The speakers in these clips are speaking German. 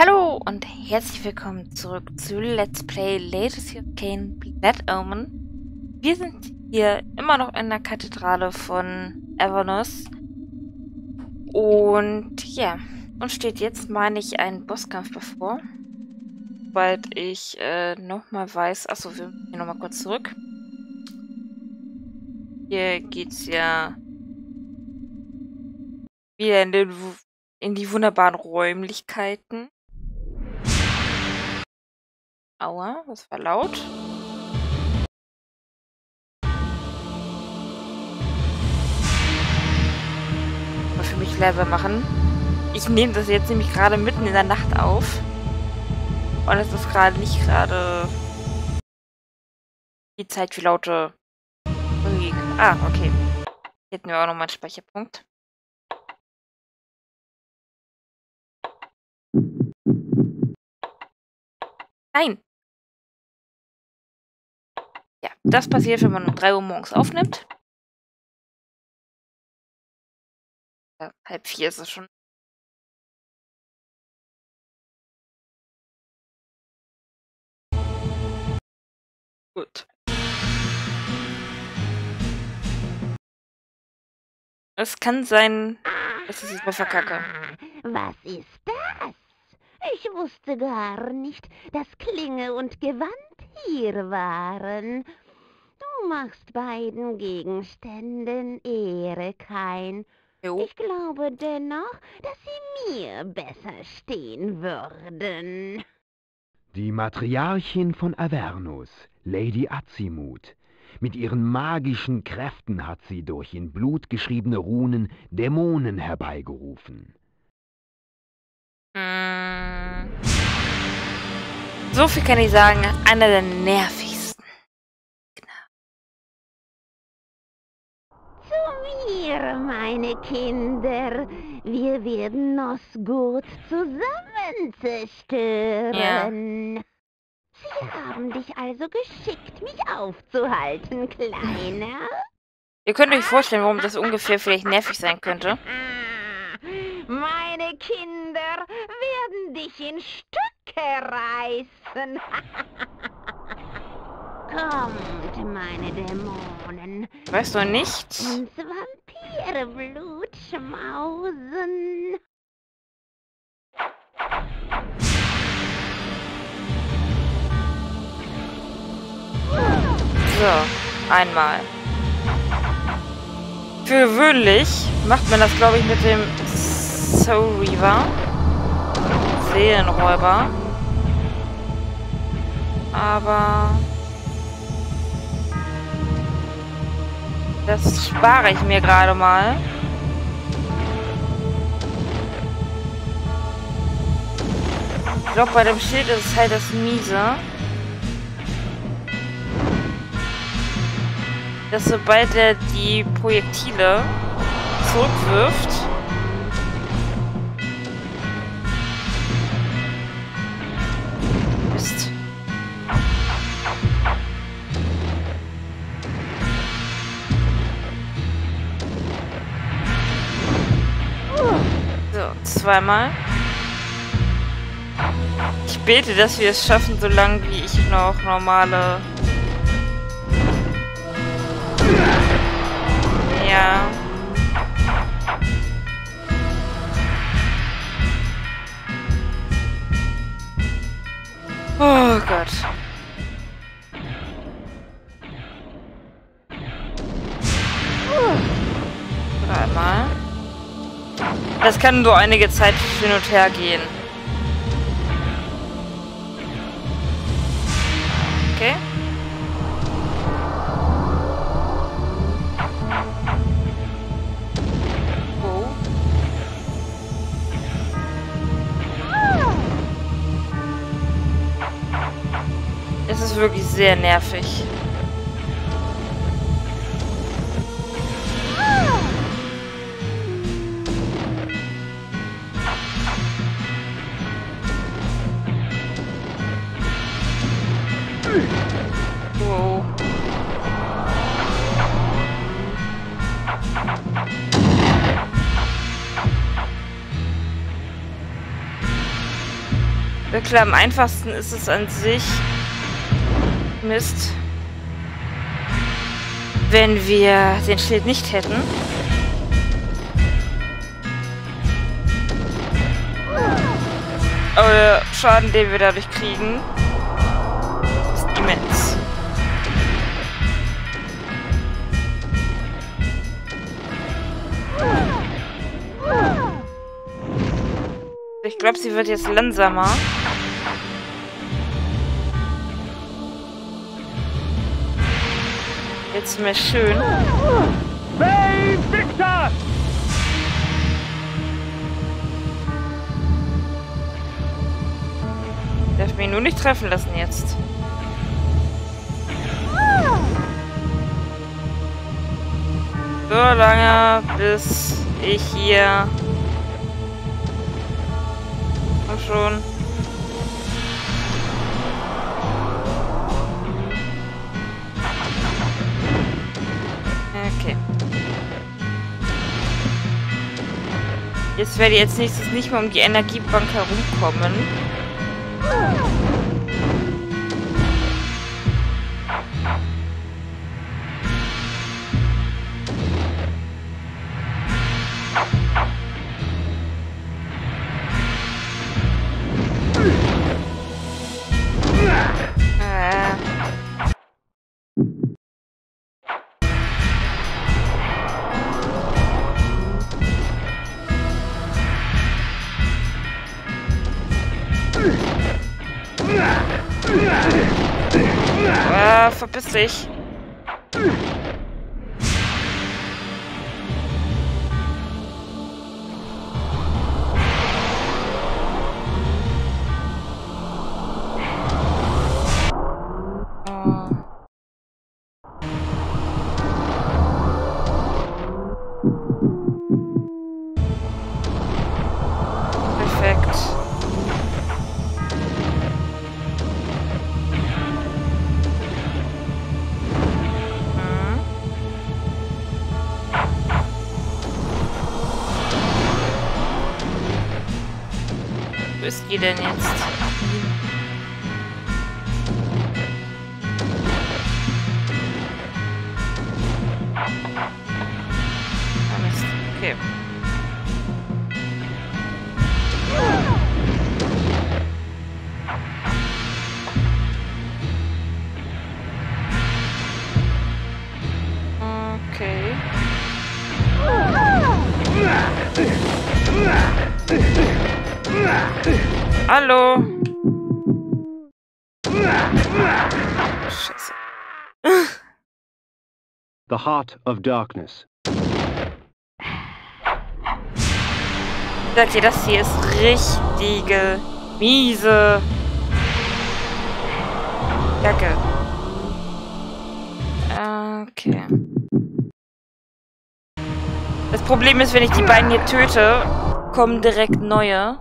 Hallo und herzlich willkommen zurück zu Let's Play Legacy of Kain: Blood Omen. Wir sind hier immer noch in der Kathedrale von Avernus. Und ja, uns steht jetzt, meine ich, ein Bosskampf bevor. Sobald ich nochmal weiß... Achso, wir gehen nochmal kurz zurück. Hier geht's ja wieder in die wunderbaren Räumlichkeiten. Aua, das war laut. Mal für mich leiser machen. Ich nehme das jetzt nämlich gerade mitten in der Nacht auf. Und es ist gerade nicht gerade die Zeit für laute Musik. Ah, okay. Hier hätten wir auch nochmal einen Speicherpunkt. Nein! Ja, das passiert, wenn man um 3 Uhr morgens aufnimmt. Ja, halb 4 ist es schon. Gut. Es kann sein, dass ich es mal verkacke. Was ist das? Ich wusste gar nicht, dass Klinge und Gewand hier waren. Du machst beiden Gegenständen Ehre, Kain. Jo. Ich glaube dennoch, dass sie mir besser stehen würden. Die Matriarchin von Avernus, Lady Azimuth. Mit ihren magischen Kräften hat sie durch in Blut geschriebene Runen Dämonen herbeigerufen. So viel kann ich sagen, einer der nervigsten. Genau. Zu mir, meine Kinder. Wir werden Nosgoth zusammen zerstören. Ja. Sie haben dich also geschickt, mich aufzuhalten, Kleiner. Ihr könnt euch vorstellen, warum das ungefähr vielleicht nervig sein könnte. Meine Kinder werden dich in Stücke reißen. Kommt, meine Dämonen. Weißt du nicht? Uns Vampireblut schmausen. So, einmal. Für gewöhnlich macht man das, glaube ich, mit dem Soul Reaver. Seelenräuber. Aber das spare ich mir gerade mal. Ich glaube, bei dem Schild ist es halt das Miese. Dass sobald er die Projektile zurückwirft, Mist. So, zweimal. Ich bete, dass wir es schaffen, solange wie ich noch normale... Ja. Oh Gott. Dreimal. Das kann so einige Zeit hin und her gehen. Okay. Das ist wirklich sehr nervig. Wow. Wirklich am einfachsten ist es an sich, Mist, wenn wir den Schild nicht hätten. Aber der Schaden, den wir dadurch kriegen, ist immens. Ich glaube, sie wird jetzt langsamer. Jetzt mehr schön. Save Victor! Darf mich nur nicht treffen lassen jetzt. So lange, bis ich hier... Komm schon. Okay. Jetzt werde ich als nächstes nicht mehr um die Energiebank herumkommen. Verpiss dich. Denn jetzt? Okay. Okay. Hallo! Scheiße. The Heart of Darkness. Sagt ihr, das hier ist richtige miese Jacke. Okay. Das Problem ist, wenn ich die beiden hier töte, kommen direkt neue.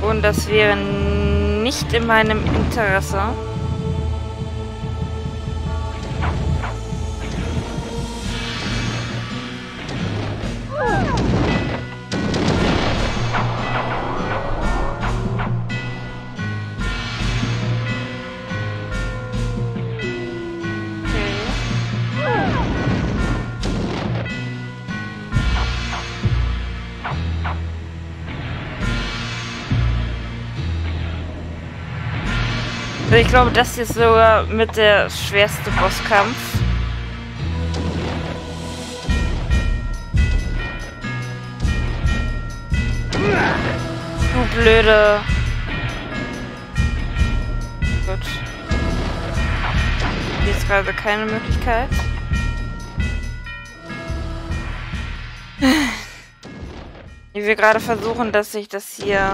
Und das wäre nicht in meinem Interesse. Ich glaube, das hier ist sogar mit der schwerste Bosskampf. Du blöde. Gut. Hier ist gerade keine Möglichkeit. Ich will gerade versuchen, dass ich das hier...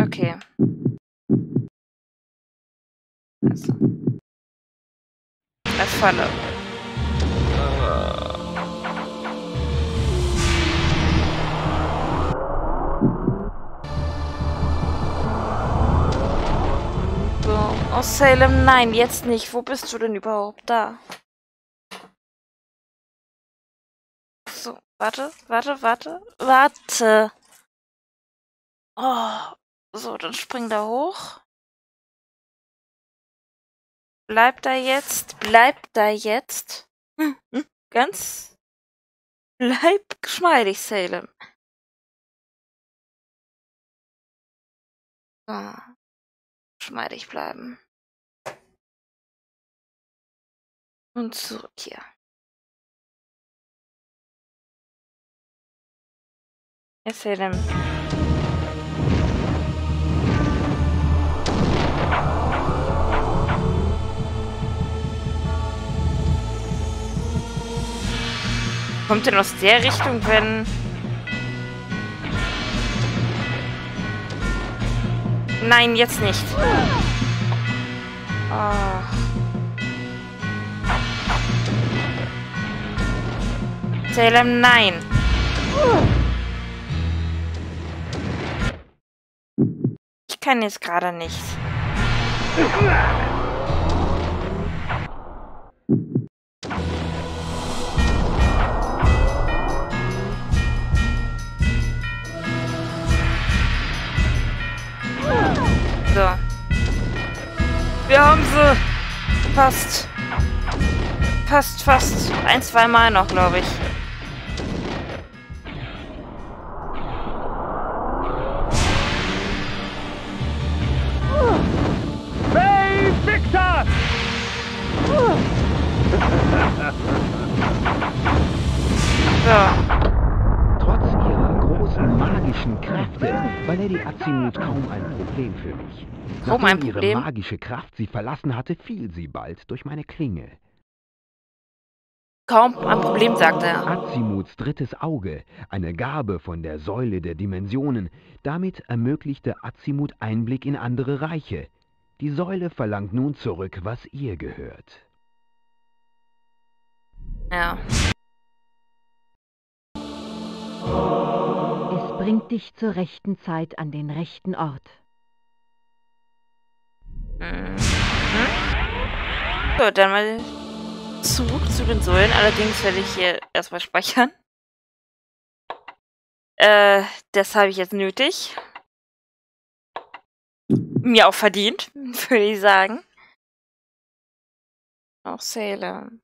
Okay. Also. Als Falle. So. Oh, Salem, nein, jetzt nicht. Wo bist du denn überhaupt da? So, warte. Oh, so, dann spring da hoch. Bleib da jetzt. Bleib geschmeidig, Salem. So, geschmeidig bleiben. Und zurück hier. Salem. Kommt denn aus der Richtung, wenn... Nein, jetzt nicht. Oh. Salem, nein. Ich kann jetzt gerade nicht. So. Wir haben sie. Fast. Fast. Ein, zweimal noch, glaube ich. Hey, Victor! So. Magischen Kräfte war Lady Azimuth kaum ein Problem für mich. Nachdem ihre magische Kraft sie verlassen hatte, fiel sie bald durch meine Klinge. Kaum ein Problem, sagte er. Azimuths drittes Auge, eine Gabe von der Säule der Dimensionen. Damit ermöglichte Azimuth Einblick in andere Reiche. Die Säule verlangt nun zurück, was ihr gehört. Ja. Bringt dich zur rechten Zeit an den rechten Ort. So, dann mal zurück zu den Säulen. Allerdings werde ich hier erstmal speichern. Das habe ich jetzt nötig. Mir auch verdient, würde ich sagen. Auch Salem.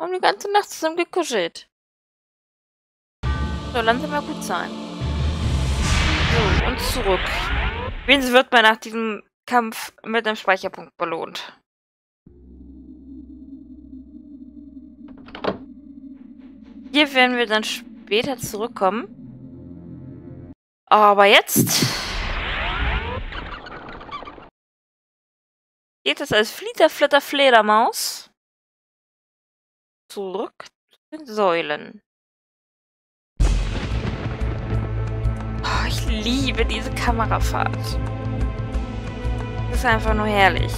Haben die ganze Nacht zusammen gekuschelt. So, langsam mal gut sein. So, und zurück. Wen wird man nach diesem Kampf mit einem Speicherpunkt belohnt? Hier werden wir dann später zurückkommen. Aber jetzt... geht es als Flitterflitter-Fledermaus zurück zu den Säulen. Ich liebe diese Kamerafahrt. Das ist einfach nur herrlich.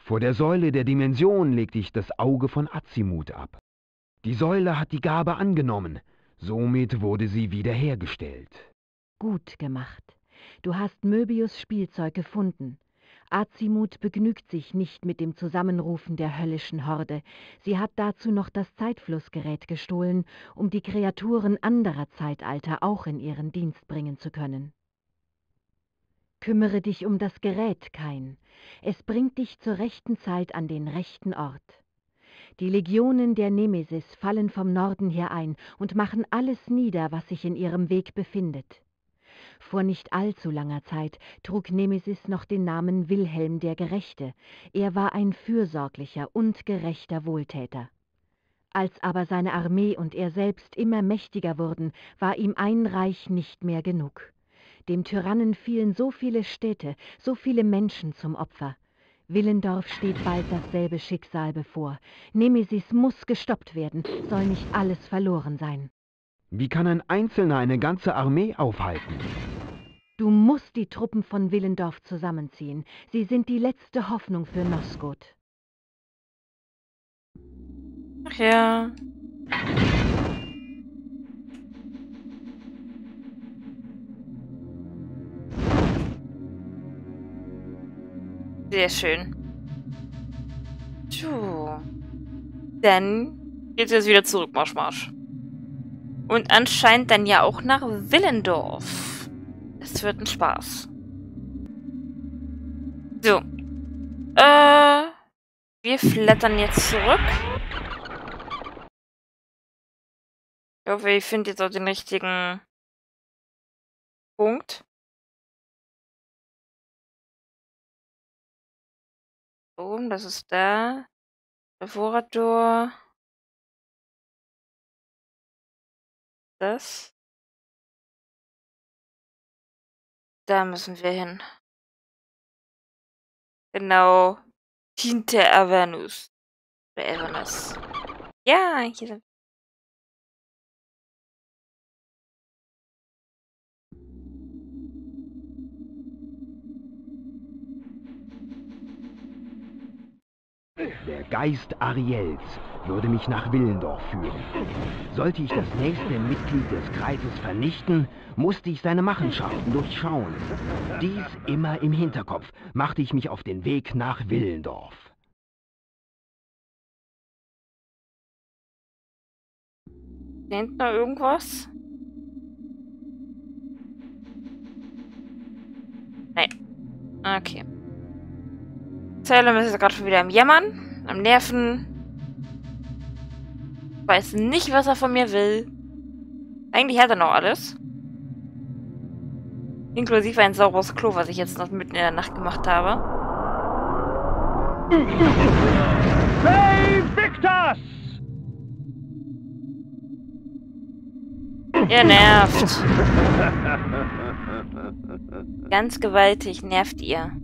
Vor der Säule der Dimension legte ich das Auge von Azimuth ab. Die Säule hat die Gabe angenommen. Somit wurde sie wiederhergestellt. Gut gemacht. Du hast Möbius' Spielzeug gefunden. Azimuth begnügt sich nicht mit dem Zusammenrufen der höllischen Horde. Sie hat dazu noch das Zeitflussgerät gestohlen, um die Kreaturen anderer Zeitalter auch in ihren Dienst bringen zu können. Kümmere dich um das Gerät, Kain. Es bringt dich zur rechten Zeit an den rechten Ort. Die Legionen der Nemesis fallen vom Norden her ein und machen alles nieder, was sich in ihrem Weg befindet. Vor nicht allzu langer Zeit trug Nemesis noch den Namen Wilhelm der Gerechte. Er war ein fürsorglicher und gerechter Wohltäter. Als aber seine Armee und er selbst immer mächtiger wurden, war ihm ein Reich nicht mehr genug. Dem Tyrannen fielen so viele Städte, so viele Menschen zum Opfer. Willendorf steht bald dasselbe Schicksal bevor. Nemesis muss gestoppt werden, soll nicht alles verloren sein. Wie kann ein Einzelner eine ganze Armee aufhalten? Du musst die Truppen von Willendorf zusammenziehen. Sie sind die letzte Hoffnung für Nosgoth. Ach ja. Sehr schön. So. Dann geht's jetzt wieder zurück, Marsch, Marsch. Und anscheinend dann ja auch nach Willendorf. Das wird ein Spaß. So. Wir flattern jetzt zurück. Ich hoffe, ich finde jetzt auch den richtigen Punkt. Oben, das ist da. Laborator. Das. Da müssen wir hin. Genau. Hinter Avernus. Oder Avernus. Ja, hier sind wir. Der Geist Ariels würde mich nach Willendorf führen. Sollte ich das nächste Mitglied des Kreises vernichten, musste ich seine Machenschaften durchschauen. Dies immer im Hinterkopf machte ich mich auf den Weg nach Willendorf. Nennt da irgendwas? Nein. Okay. Salem ist jetzt gerade schon wieder am Jammern, am Nerven. Weiß nicht, was er von mir will. Eigentlich hat er noch alles. Inklusive ein sauberes Klo, was ich jetzt noch mitten in der Nacht gemacht habe. Save Victus! Er nervt. Ganz gewaltig nervt ihr.